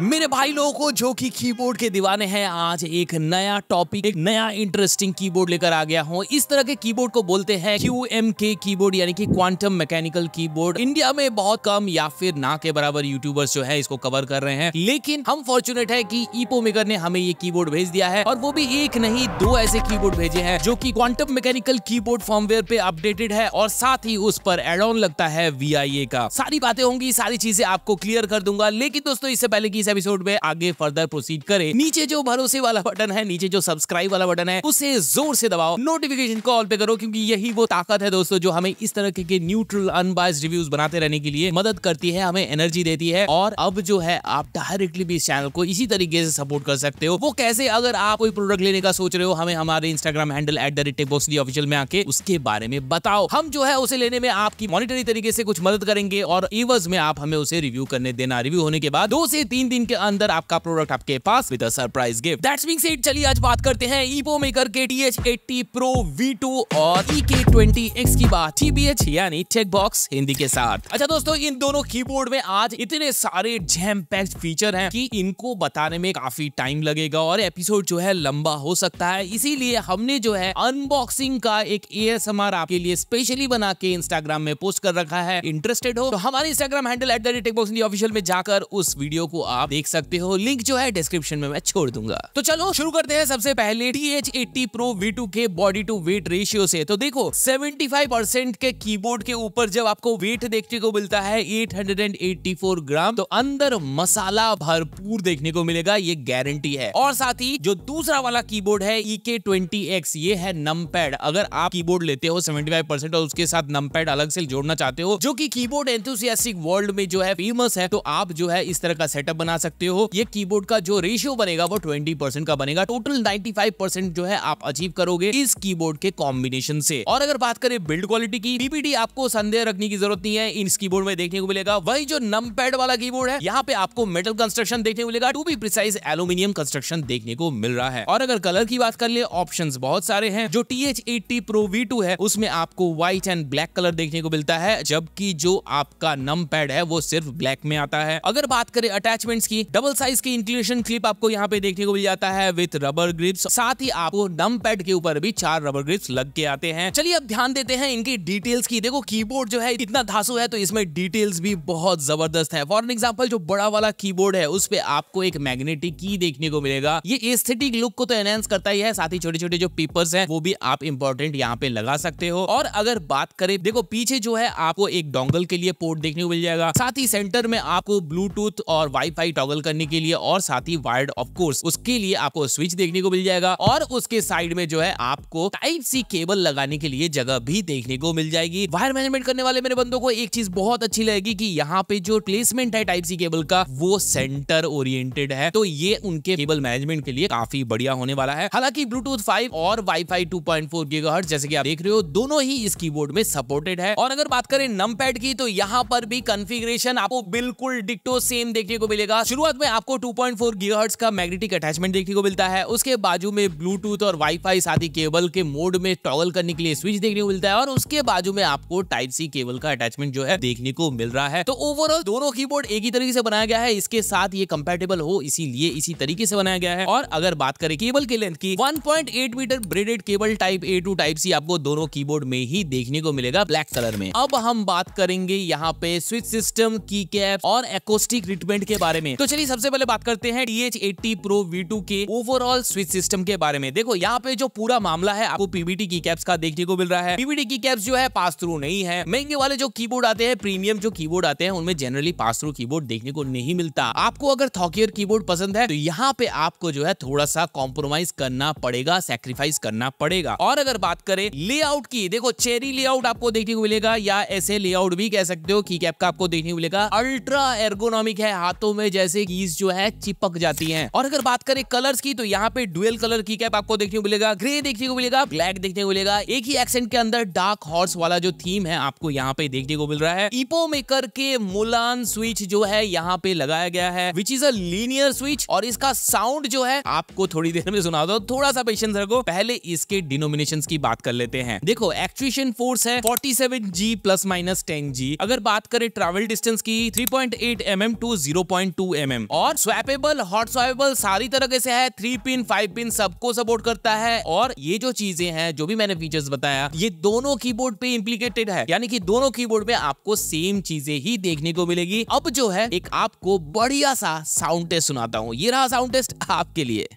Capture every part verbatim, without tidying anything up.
मेरे भाई लोगों को जो कि कीबोर्ड के दीवाने हैं, आज एक नया टॉपिक, एक नया इंटरेस्टिंग कीबोर्ड लेकर आ गया हूँ। इस तरह के कीबोर्ड को बोलते हैं क्यू एम के कीबोर्ड, यानी कि क्वांटम मैकेनिकल कीबोर्ड। इंडिया में बहुत कम या फिर ना के बराबर यूट्यूबर्स जो है इसको कवर कर रहे हैं, लेकिन हम फॉर्चुनेट है कि ईपोमेकर ने हमें ये कीबोर्ड भेज दिया है। और वो भी एक नहीं, दो ऐसे कीबोर्ड भेजे हैं जो की क्वांटम मैकेनिकल कीबोर्ड फॉर्मवेयर पे अपडेटेड है और साथ ही उस पर एड ऑन लगता है वी आई ए का। सारी बातें होंगी, सारी चीजें आपको क्लियर कर दूंगा, लेकिन दोस्तों इससे पहले इस एपिसोड में आगे फर्दर प्रोसीड करें, नीचे जो भरोसे वाला बटन है, नीचे जो सब्सक्राइब वाला बटन है, उसे जोर से दबाओ, नोटिफिकेशन को ऑल पे करो, क्योंकि यही वो ताकत है दोस्तों जो हमें इस तरह के न्यूट्रल अनबायस्ड रिव्यूज बनाते रहने के लिए मदद करती है, हमें एनर्जी देती है। और अब जो है आप डायरेक्टली भी इस चैनल को इसी तरीके से सपोर्ट कर सकते हो। वो कैसे? अगर आप कोई प्रोडक्ट लेने का सोच रहे हो, हमें हमारे Instagram handle at the rate tech box Hindi official में आके उसके बारे में बताओ। हम जो है उसे लेने में आपकी मॉनिटरी तरीके से कुछ मदद करेंगे और एवज में आप हमें उसे रिव्यू करने देना। रिव्यू होने के बाद दो से तीन दिन के अंदर आपका प्रोडक्ट आपके पास with a surprise gift. That's being said, चलिए आज बात करते हैं ईपोमेकर के T H eighty pro V two और ई के ट्वेंटी एक्स की बात, टी बी एच यानी टेक बॉक्स हिंदी के साथ। अच्छा दोस्तों, इन दोनों कीबोर्ड में आज इतने सारे जैम पैक्ड फीचर हैं कि इनको बताने में काफी टाइम लगेगा और एपिसोड जो है लंबा हो सकता है, इसीलिए हमने जो है अनबॉक्सिंग का एक ए एस एम आर आपके लिए स्पेशली बना के इंस्टाग्राम में पोस्ट कर रखा है। इंटरेस्टेड हो तो हमारे Instagram handle at the rate tech box Hindi official में जाकर उस वीडियो को आप देख सकते हो, लिंक जो है डिस्क्रिप्शन में मैं छोड़ दूंगा। तो चलो शुरू करते हैं सबसे पहले T H eighty pro V two के बॉडी टू वेट रेशियो से। तो देखो पचहत्तर परसेंट के कीबोर्ड के ऊपर जब आपको वेट देखने को मिलता है आठ सौ चौरासी ग्राम, तो अंदर मसाला भरपूर देखने को मिलेगा, ये गारंटी है। और साथ ही जो दूसरा वाला कीबोर्ड है ई के ट्वेंटी एक्स, ये है नमपैड। अगर आप कीबोर्ड लेते हो पचहत्तर परसेंट और उसके साथ नमपैड अलग से जोड़ना चाहते हो, जो की कीबोर्ड एंथुसियास्टिक वर्ल्ड में जो है फेमस है, तो आप जो है इस तरह का सेटअप बना सकते हो। ये कीबोर्ड का जो रेशियो बनेगा वो बीस परसेंट का बनेगा। टोटल पचानवे परसेंट जो है आप अचीव करोगे इस कीबोर्ड के कॉम्बिनेशन से। और अगर बात करें बिल्ड क्वालिटी की, पीपीटी आपको संदेह रखने की जरूरत नहीं है, इस कीबोर्ड में देखने को मिलेगा। वही जो नमपैड वाला कीबोर्ड है, यहाँ पे आपको मेटल कंस्ट्रक्शन देखने को मिलेगा, to be precise aluminium construction देखने को मिल रहा है। और अगर कलर की बात कर ले, ऑप्शंस बहुत सारे हैं। जो T H eighty pro V two है उसमें आपको व्हाइट एंड ब्लैक कलर देखने को मिलता है, जबकि जो आपका नमपैड है वो सिर्फ ब्लैक में आता है। अगर बात करें अटैचमेंट्स की, डबल साइज की इंक्लिनेशन क्लिप आपको यहाँ पे देखने को मिल जाता है विद रबर ग्रिप्स, साथ ही आपको नमपैड के ऊपर भी चार रबर ग्रिप्स लग के आते हैं। चलिए अब ध्यान देते हैं इनकी डिटेल्स की। देखो कीबोर्ड जो है इतना धांसू है तो इसमें डिटेल्स भी बहुत जबरदस्त है। फॉर एग्जांपल जो बड़ा वाला कीबोर्ड है उस पे आपको एक मैग्नेटिक की देखने को मिलेगा। ये एस्थेटिक लुक को तो एनहांस करता ही है, साथ ही छोटे छोटे जो पेपर्स हैं वो भी आप इंपॉर्टेंट यहाँ पे लगा सकते हो। और अगर बात करें, देखो पीछे जो है आपको एक डोंगल के लिए पोर्ट देखने को मिल जाएगा, साथ ही सेंटर में आपको ब्लूटूथ और वाईफाई टॉगल करने के लिए और साथ ही वायर्ड ऑफ कोर्स उसके लिए आपको स्विच देखने को मिल जाएगा। और उसके साइड में जो है आपको टाइप सी केबल लगाने के लिए जगह भी देखने को मिल जाएगी। वायर मैनेजमेंट करने वाले मेरे बंदों को एक चीज बहुत अच्छी लगेगी कि यहाँ पे जो प्लेसमेंट है टाइप सी केबल का वो सेंटर ओरिएंटेड है, तो ये उनके केबल मैनेजमेंट के लिए काफी बढ़िया होने वाला है। हालांकि ब्लूटूथ फाइव और WiFi two point four gigahertz जैसे कि आप देख रहे हो दोनों ही इस कीबोर्ड में सपोर्टेड है। और अगर बात करें नमपैड की, तो यहाँ पर भी कॉन्फ़िगरेशन आपको बिल्कुल डिक्टो सेम देखने को मिलेगा। शुरुआत में आपको टू पॉइंट फोर गीगाहर्ट्ज़ का मैग्नेटिक अटैचमेंट देखने को मिलता है, उसके बाजू में ब्लूटूथ और वाईफाई साथ ही केबल के मोड में टॉगल करने के लिए स्विच देखने को मिलता है, और उसके बाजू में आपको टाइप सी केबल का अटैचमेंट जो है देखने को मिल रहा है। तो ओवरऑल दोनों कीबोर्ड एक ही तरीके से बनाया गया है, इसके साथ ये कंपैटिबल हो इसीलिए इसी तरीके से बनाया गया है। और अगर बात करें केबल के लेंथ की, one point eight metre braided cable type A to type C आपको दोनों कीबोर्ड में ही देखने को मिलेगा ब्लैक कलर में। अब हम बात करेंगे यहाँ पे स्विच सिस्टम, की कैप और एकॉस्टिक ट्रीटमेंट के बारे में। तो चलिए सबसे पहले बात करते हैं T H eighty pro V two के ओवरऑल स्विच सिस्टम के बारे में। देखो यहाँ पे जो पूरा मामला है आपको पीबीटी की कैप्स का देखने को मिल रहा है। पीबीटी की कैप्स जो है पास थ्रू नहीं है। महंगे वाले जो कीबोर्ड आते हैं, प्रीमियम जो कीबोर्ड आते हैं, उनमें जनरली पास थ्रू कीबोर्ड देखने को नहीं मिलता। आपको अगर थॉकियर कीबोर्ड पसंद है तो यहाँ पे आपको जो है थोड़ा सा कॉम्प्रोमाइज करना पड़ेगा, सैक्रिफाइस करना पड़ेगा। और अगर बात करें लेआउट की, देखो चेरी लेआउट आपको देखने को मिलेगा या ऐसे लेआउट भी कह सकते हो, की कैप का आपको देखने को मिलेगा। अल्ट्रा एर्गोनॉमिक है, हाथों में जैसे कीज जो है चिपक जाती हैं। और अगर बात करें कलर्स की, तो यहाँ पे डुअल कलर की कैप आपको देखने को मिलेगा, ग्रे देखने को मिलेगा, ब्लैक देखने को मिलेगा। एक ही एक्सेंट के अंदर डार्क हॉर्स वाला जो थीम है आपको यहाँ पे देखने को मिल रहा है। ईपोमेकर के मुलान स्विच जो है यहाँ पे लगाया गया है, which is a linear switch. और इसका साउंड जो है आपको थोड़ी देर में सुना दो, थोड़ा सा पेशेंस रखो। पहले इसके डिनोमिनेशन की बात कर लेते हैं। देखो एक्चुएशन फोर्स है forty seven G plus minus ten G. अगर बात करें ट्रेवल डिस्टेंस की, three point eight M M to zero point two two M M और स्वैपेबल हॉट स्वैपेबल सारी तरीके से है, थ्री पिन फाइव पिन सबको सपोर्ट करता है। और ये जो चीजें हैं जो भी मैंने फीचर्स बताया ये दोनों कीबोर्ड पे इंप्लीकेटेड है, यानी कि दोनों कीबोर्ड पे आपको सेम चीजें ही देखने को मिलेगी। अब जो है एक आपको बढ़िया सा साउंड टेस्ट सुनाता हूँ, ये रहा साउंड टेस्ट आपके लिए।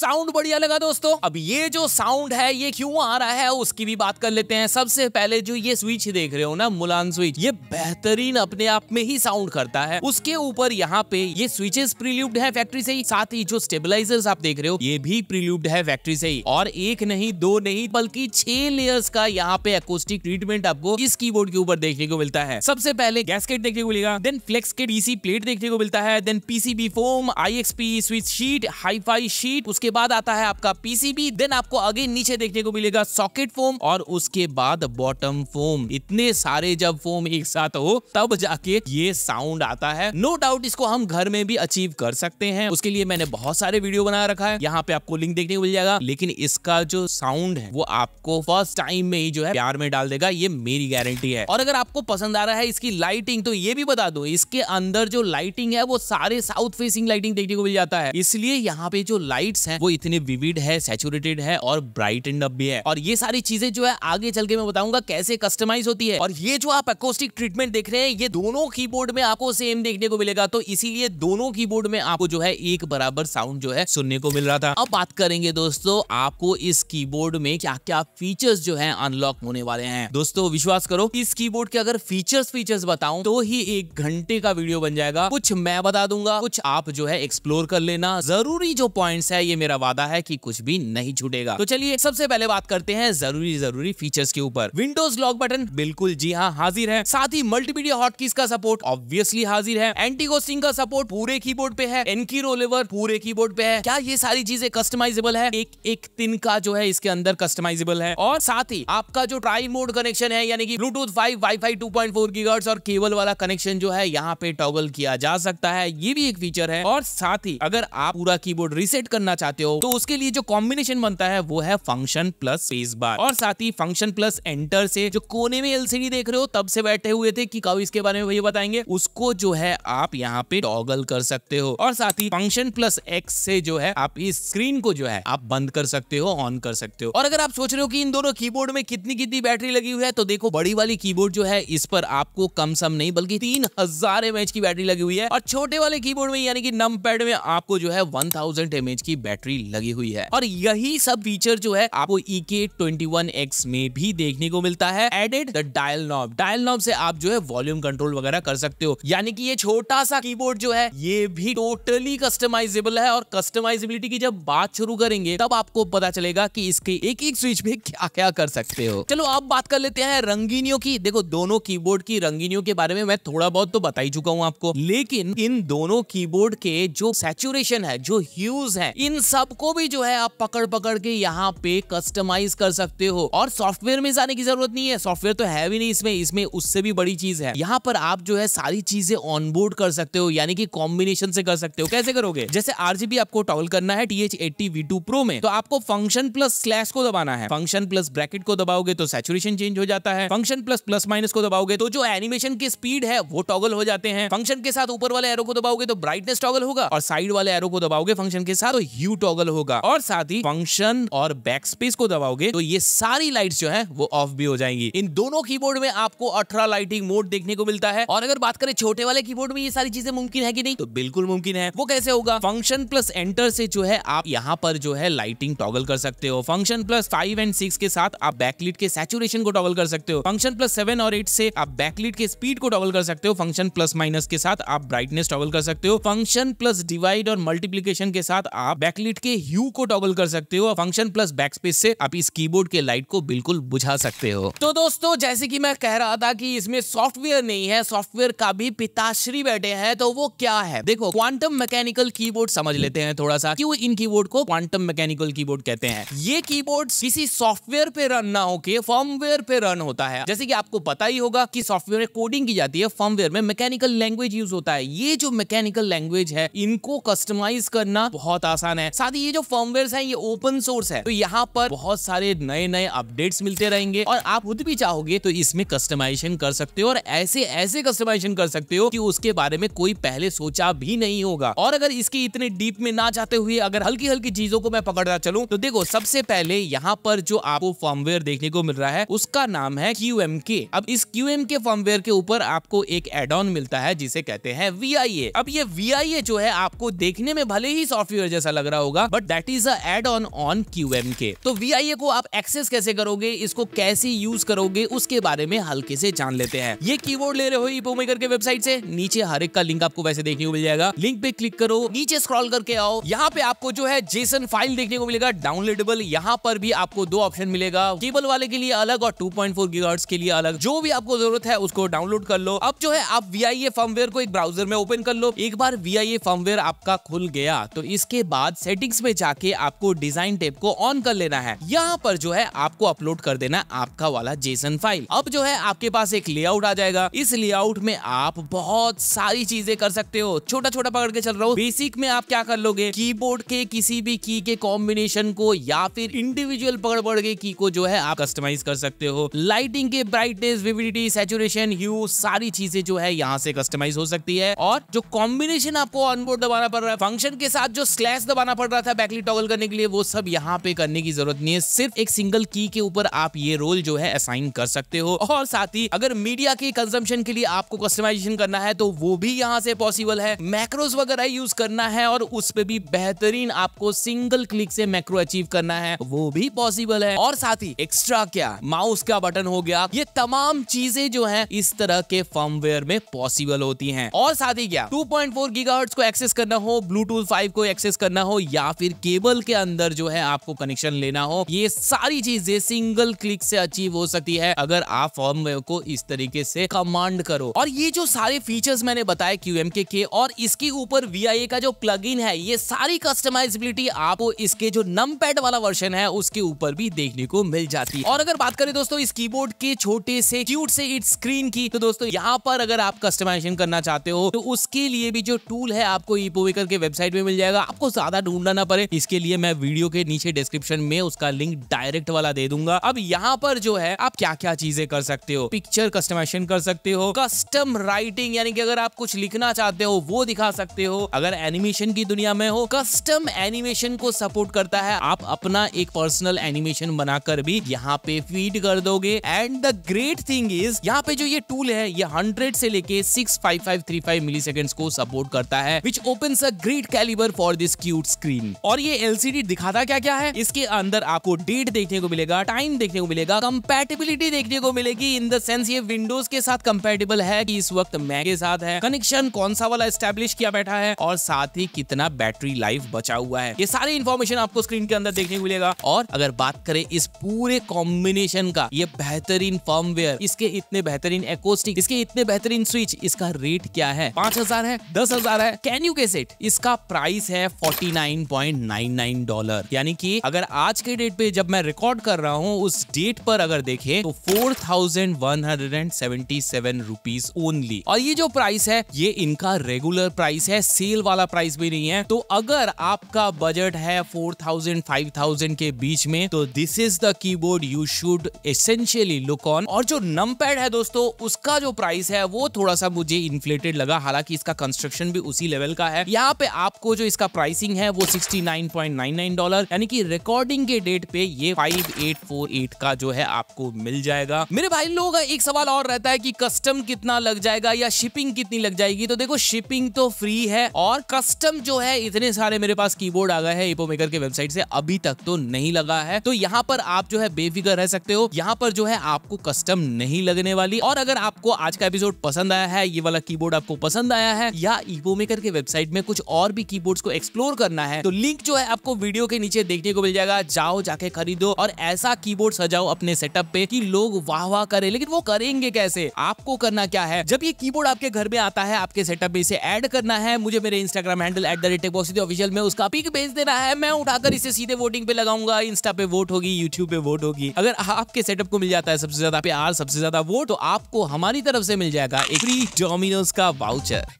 साउंड बढ़िया लगा दोस्तों। अब ये जो साउंड है ये क्यों आ रहा है उसकी भी बात कर लेते हैं। सबसे पहले जो ये स्विच देख रहे हो ना, मुलान स्विच, ये बेहतरीन अपने आप में ही साउंड करता है। उसके ऊपर यहाँ पे ये स्विचेस प्रील्यूड है फैक्ट्री से ही, साथ ही जो स्टेबलाइजर्स आप देख रहे हो ये भी प्रील्यूड है फैक्ट्री से ही। और एक नहीं दो नहीं बल्कि छह लेयर्स का यहाँ पे एकॉस्टिक ट्रीटमेंट आपको इस कीबोर्ड के ऊपर देखने को मिलता है। सबसे पहले गैसकेट देखने को मिलेगा, देन फ्लेक्स के पीसी प्लेट देखने को मिलता है, then PCB foam, IXP switch sheet, hifi sheet, उसके बाद आता है आपका पीसीबी, देन आपको आगे नीचे देखने को मिलेगा सॉकेट फोम और उसके बाद बॉटम फोम। इतने सारे जब फोम एक साथ हो तब जाके ये साउंड आता है। नो डाउट इसको हम घर में भी अचीव कर सकते हैं, उसके लिए मैंने बहुत सारे वीडियो बना रखा है, यहाँ पे आपको लिंक देखने को मिल जाएगा। लेकिन इसका जो साउंड है वो आपको फर्स्ट टाइम में ही जो है प्यार में डाल देगा, ये मेरी गारंटी है। और अगर आपको पसंद आ रहा है इसकी लाइटिंग तो ये भी बता दो, इसके अंदर जो लाइटिंग है वो सारे साउथ फेसिंग लाइटिंग देखने को मिल जाता है, इसलिए यहाँ पे जो लाइट्स है वो इतने विविड है, सैचुरेटेड है और ब्राइटेंड अप भी है। और ये सारी चीजें जो है आगे चल के मैं बताऊंगा कैसे कस्टमाइज होती है। और ये जो आप एकॉस्टिक ट्रीटमेंट देख रहे हैं ये दोनों कीबोर्ड में आपको सेम देखने को मिलेगा, तो इसीलिए दोनों कीबोर्ड में आपको जो है एक बराबर साउंड जो है सुनने को मिल रहा था। अब बात करेंगे दोस्तों आपको इस कीबोर्ड में क्या क्या फीचर्स जो है अनलॉक होने वाले हैं। दोस्तों विश्वास करो इस कीबोर्ड के अगर फीचर्स फीचर्स बताऊं तो ही एक घंटे का वीडियो बन जाएगा। कुछ मैं बता दूंगा, कुछ आप जो है एक्सप्लोर कर लेना, जरूरी जो पॉइंट्स है ये मेरा वादा है कि कुछ भी नहीं छूटेगा। तो चलिए सबसे पहले बात करते हैं जरूरी जरूरी फीचर्स के ऊपर। विंडोज लॉक बटन बिल्कुल जी हाँ हाजिर है, साथ ही मल्टीमीडिया हॉटकीज का सपोर्ट ऑब्वियसली हाजिर है, एंटी घोस्टिंग का सपोर्ट पूरे कीबोर्ड पे है, एनकी रोलेवर पूरे कीबोर्ड पे है। क्या ये सारी चीजें कस्टमाइजेबल है? एक एक दिन का जो है इसके अंदर कस्टमाइजेबल है। और साथ ही आपका जो ट्राई मोड कनेक्शन है यानी कि Bluetooth five, WiFi two point four gigahertz और केबल वाला कनेक्शन जो है यहाँ पे टॉगल किया जा सकता है, ये भी एक फीचर है। और साथ ही अगर आप पूरा कीबोर्ड रीसेट करना चाहते हो तो उसके लिए जो कॉम्बिनेशन बनता है वो है फंक्शन प्लस स्पेस बार, और साथ ही फंक्शन प्लस एंटर से जो कोने में एलसीडी देख रहे हो तब से बैठे हुए थे कि कब इसके बारे में भैया बताएंगे, उसको जो है आप यहाँ पे टॉगल कर सकते हो। और साथ ही फंक्शन प्लस एक्स से जो है आप इस स्क्रीन को जो है आप बंद कर सकते हो, ऑन कर सकते हो। और अगर आप सोच रहे हो कि इन दोनों कीबोर्ड में कितनी कितनी बैटरी लगी हुई है तो देखो बड़ी वाली कीबोर्ड जो है इस पर आपको कम सम नहीं बल्कि तीन हजार एमएच की बैटरी लगी हुई है, और छोटे वाले कीबोर्ड में यानी कि नम पैड में आपको जो है वन थाउजेंड एमएच की बैटरी लगी हुई है। और यही सब फीचर जो है आपको ई के ट्वेंटी वन एक्स में भी देखने को मिलता है। Added the dial knob, dial knob से आप जो है वॉल्यूम कंट्रोल वगैरह कर सकते हो, यानी कि ये छोटा सा कीबोर्ड जो है ये भी टोटली कस्टमाइजेबल है। और कस्टमाइजेबिलिटी की जब बात शुरू करेंगे तब आपको पता चलेगा कि इसके एक एक स्विच पे क्या क्या कर सकते हो। चलो अब बात कर लेते हैं रंगीनियों की। देखो दोनों कीबोर्ड की रंगीनियों के बारे में मैं थोड़ा बहुत तो बता ही चुका हूँ आपको, लेकिन इन दोनों कीबोर्ड के जो सैचुरेशन है, जो ह्यूज है, इन सबको भी जो है आप पकड़ पकड़ के यहाँ पे कस्टमाइज कर सकते हो। और सॉफ्टवेयर में जाने की जरूरत नहीं है, सॉफ्टवेयर तो है भी नहीं इसमें, इसमें उससे भी बड़ी चीज है। यहाँ पर आप जो है सारी चीजें ऑनबोर्ड कर सकते हो, यानी कि कॉम्बिनेशन से कर सकते हो। कैसे करोगे? जैसे आरजीबी आपको टॉगल करना है T H eighty V two pro में तो आपको फंक्शन प्लस स्लैश को दबाना है, फंक्शन प्लस ब्रैकेट को दबाओगे तो सैचुरेशन चेंज हो जाता है, फंक्शन प्लस प्लस माइनस को दबाओगे तो जो एनिमेशन की स्पीड है वो टॉगल हो जाते हैं, फंक्शन के साथ ऊपर वाले एरो को दबाओगे तो ब्राइटनेस टॉगल होगा और साइड वाले एरो को दबाओगे फंक्शन के साथ ह्यू टॉगल होगा, और साथ ही फंक्शन और बैकस्पेस को दबाओगे तो ये सारी लाइट्स जो है वो ऑफ भी हो जाएंगी। इन दोनों कीबोर्ड में आपको अठारह लाइटिंग मोड देखने को मिलता है। और अगर बात करें छोटे वाले कीबोर्ड में ये सारी चीजें मुमकिन है कि नहीं, तो बिल्कुल मुमकिन है। वो कैसे होगा? फंक्शन प्लस एंटर से जो है आप यहाँ पर जो है लाइटिंग टॉगल कर सकते हो, function plus five and six के साथ आप बैकलिट के सैचुरेशन को टॉगल कर सकते हो, फंक्शन प्लस सेवन और एट से आप बैकलिट के स्पीड को टॉगल कर सकते हो, फंक्शन प्लस माइनस के साथ आप ब्राइटनेस टॉगल कर सकते हो, फंक्शन प्लस डिवाइड और मल्टीप्लीकेशन के साथ आप बैकलिट सर्किट के ह्यू को टॉगल कर सकते हो। फंक्शन प्लस बैकस्पेस से आप इस कीबोर्ड के लाइट को बिल्कुल बुझा सकते हो। तो दोस्तों जैसे कि मैं कह रहा था कि इसमें सॉफ्टवेयर नहीं है, सॉफ्टवेयर का भी पिताश्री बैठे हैं। तो वो क्या है, देखो क्वांटम मैकेनिकल कीबोर्ड समझ लेते हैं थोड़ा सा। क्यों इन कीबोर्ड को क्वांटम मैकेनिकल कीबोर्ड कहते हैं? ये कीबोर्ड किसी सॉफ्टवेयर पे रन ना होके फर्मवेयर पे रन होता है। जैसे कि आपको पता ही होगा कि सॉफ्टवेयर में कोडिंग की जाती है, फर्मवेयर में मैकेनिकल लैंग्वेज यूज होता है। ये जो मैकेनिकल लैंग्वेज है इनको कस्टमाइज करना बहुत आसान है। साथ ही ये जो फर्मवेयर है ये ओपन सोर्स है, तो यहाँ पर बहुत सारे नए नए अपडेट्स मिलते रहेंगे और आप खुद भी चाहोगे तो इसमें कस्टमाइजेशन कर सकते हो, और ऐसे ऐसे कस्टमाइजेशन कर सकते हो कि उसके बारे में कोई पहले सोचा भी नहीं होगा। और अगर इसकी इतने डीप में ना जाते हुए अगर हल्की हल्की चीजों को मैं पकड़ता चलूं तो देखो सबसे पहले यहाँ पर जो आपको फर्मवेयर देखने को मिल रहा है उसका नाम है क्यू एम के। अब इस क्यू एम के फर्मवेयर के ऊपर आपको एक एड ऑन मिलता है जिसे कहते हैं वी आई ए। अब ये वी आई ए जो है आपको देखने में भले ही सॉफ्टवेयर जैसा लग रहा होगा but that is a add on on Q M K. तो वी आई ए को आप एक्सेस कैसे करोगे, इसको कैसे यूज करोगे, उसके बारे में हल्के से जान लेते हैं। ये कीबोर्ड ले रहे हो इपोमेकर के वेबसाइट से, नीचे हर एक का लिंक आपको वैसे देखने को मिल जाएगा। लिंक पे क्लिक करो, नीचे स्क्रॉल करके आओ, यहाँ पे आपको जो है जेसन फाइल देखने को मिलेगा डाउनलोडेबल। यहाँ पर भी आपको दो ऑप्शन मिलेगा, केबल वाले के लिए अलग और टू पॉइंट फोर गीगाहर्ट्ज के लिए अलग। जो भी आपको जरूरत है उसको डाउनलोड कर लो। अब जो है आप वी आई ए फर्मवेयर को एक ब्राउजर में ओपन कर लो। एक बार वी आई ए फर्मवेयर आपका खुल गया तो इसके बाद सेटिंग्स में जाके आपको डिजाइन टैब को ऑन कर लेना है। यहाँ पर जो है आपको अपलोड कर देना आपका वाला जेसन फाइल। अब जो है आपके पास एक लेआउट आ जाएगा, इस लेआउट में आप बहुत सारी चीजें कर सकते हो। छोटा छोटा पकड़ के चल रहा हूँ, बेसिक में आप क्या कर लोगे, कीबोर्ड के किसी भी की के कॉम्बिनेशन को या फिर इंडिविजुअल पकड़ पकड़ के की को जो है आप कस्टमाइज कर सकते हो। लाइटिंग के ब्राइटनेस, विविडिटी, सैचुरेशन, ह्यू, सारी चीजें जो है यहाँ से कस्टमाइज हो सकती है। और जो कॉम्बिनेशन आपको ऑनबोर्ड दबाना पड़ रहा है, फंक्शन के साथ जो स्लैश दबाना पड़ रहा था बैकलिट टॉगल करने के लिए, वो सब यहाँ पे करने की जरूरत नहीं है। सिर्फ एक सिंगल की के ऊपर आप ये रोल जो है असाइन कर सकते हो। और साथ ही अगर मीडिया के कंजम्पशन के लिए आपको कस्टमाइजेशन करना है तो वो भी यहाँ से पॉसिबल है। मैक्रोज वगैरह यूज करना है और उस पे भी बेहतरीन आपको सिंगल क्लिक से मैक्रो अचीव करना है, वो भी पॉसिबल है। और साथ ही एक्स्ट्रा क्या, माउस का बटन हो गया, ये तमाम चीजें जो है इस तरह के फर्मवेयर में पॉसिबल होती हैं। और साथ ही क्या, टू पॉइंट फोर गीगाहर्ट्ज को एक्सेस करना हो, ब्लूटूथ फाइव को एक्सेस करना हो, या फिर केबल के अंदर जो है आपको कनेक्शन लेना हो, ये सारी चीजें सिंगल क्लिक से अचीव हो सकती है अगर आप फर्मवेयर को इस तरीके से कमांड करो। और ये जो सारे फीचर्स मैंने बताए क्यू एम के के और इसके ऊपर वी आई ए का जो प्लगइन है, ये सारी कस्टमाइजेबिलिटी आपको इसके जो नंपैड वाला वर्जन है उसके ऊपर भी देखने को मिल जाती है। और अगर बात करें दोस्तों इस कीबोर्ड के छोटे से क्यूट से इट्स स्क्रीन की, तो दोस्तों यहाँ पर अगर आप कस्टमाइजेशन करना चाहते हो तो उसके लिए भी जो टूल है आपको इपोमेकर के वेबसाइट में मिल जाएगा। आपको ज्यादा ढूंढना ना पड़े, इसके लिए मैं वीडियो के नीचे डिस्क्रिप्शन में उसका लिंक डायरेक्ट वाला दे दूंगा। अब यहाँ पर जो है आप क्या क्या चीजें कर सकते हो, पिक्चर कस्टमाइजेशन कर सकते हो, कस्टम राइटिंग यानी कि अगर आप कुछ लिखना चाहते हो वो दिखा सकते हो, अगर एनिमेशन की दुनिया में हो कस्टम एनिमेशन को सपोर्ट करता है, आप अपना एक पर्सनल एनिमेशन बनाकर भी यहाँ पे फीड कर दोगे। And the great thing is यहाँ पे जो ये टूल है ये हंड्रेड से लेके six five five three five millisecond को सपोर्ट करता है, which opens a great calibre for this cute screen. और ये एल सी डी दिखाता क्या क्या है, इसके अंदर आपको डेट देखने को मिलेगा, टाइम देखने को मिलेगा, कंपैटिबिलिटी देखने को मिलेगी, इन द सेंस ये विंडोज के साथ कंपैटिबल है कि इस वक्त मैं के साथ है, कनेक्शन कौन सा वाला एस्टेब्लिश किया बैठा है, और साथ ही कितना बैटरी लाइफ बचा हुआ है, ये सारी इन्फॉर्मेशन आपको स्क्रीन के अंदर देखने को मिलेगा। और अगर बात करें इस पूरे कॉम्बिनेशन का, ये बेहतरीन फर्मवेयर, इसके इतने बेहतरीन एकोस्टिक, इसके इतने बेहतरीन स्विच, इसका रेट क्या है, पांच हजार है, दस हजार है, कैन यू गेस इट? इसका प्राइस है forty nine point nine nine dollar. यानी कि अगर आज के डेट पे जब मैं रिकॉर्ड कर रहा हूँ उस डेट पर अगर देखें तो four thousand one hundred seventy seven rupees only. और ये जो प्राइस है ये इनका रेगुलर प्राइस है, सेल वाला प्राइस भी नहीं है। तो अगर आपका बजट है फोर थाउजेंड फाइव थाउजेंड के बीच में तो this is the keyboard you should essentially look on. और जो नंपैड है दोस्तों उसका जो प्राइस है वो थोड़ा सा मुझे इन्फ्लेटेड लगा, हालांकि इसका कंस्ट्रक्शन भी उसी लेवल का है। यहाँ पे आपको जो इसका प्राइसिंग है वो sixty nine point nine nine dollar, यानी कि रिकॉर्डिंग के डेट पे ये फाइव एट फोर एट का जो है आपको मिल जाएगा। मेरे भाई लोगों का एक सवाल और रहता है कि कस्टम कितना लग जाएगा या शिपिंग कितनी लग जाएगी, तो देखो शिपिंग तो फ्री है और कस्टम जो है इतने सारे मेरे पास कीबोर्ड आ गए हैं इपोमेकर के वेबसाइट से, अभी तक तो नहीं लगा है, तो यहाँ पर आप जो है बेफिक्र रह सकते हो, यहाँ पर जो है आपको कस्टम नहीं लगने वाली। और अगर आपको आज का एपिसोड पसंद आया है, ये वाला कीबोर्ड आपको पसंद आया है, या इपोमेकर के वेबसाइट में कुछ और भी कीबोर्ड्स को एक्सप्लोर करना है है तो लिंक जो है आपको वीडियो के नीचे देखने को मिल जाएगा। जाओ जाके खरीदो और ऐसा कीबोर्ड सजाओ अपने सेटअप पे कि लोग वाह वाह करें। लेकिन वो करेंगे कैसे? आपको करना क्या है, जब ये कीबोर्ड आपके घर में आता है आपके सेटअप में इसे ऐड करना है। मुझे मेरे Instagram handle at the rate tech box Hindi official में उसका पिक भेज देना है। मैं उठाकर इसे सीधे वोटिंग पे लगाऊंगा। इंस्टा पे वोट होगी, यूट्यूब पे वोट होगी। अगर आपके सेटअप को मिल जाता है सबसे ज्यादा प्यार सबसे ज्यादा वोट तो आपको हमारी तरफ से मिल जाएगा एक फ्री डोमिनोज का वाउचर।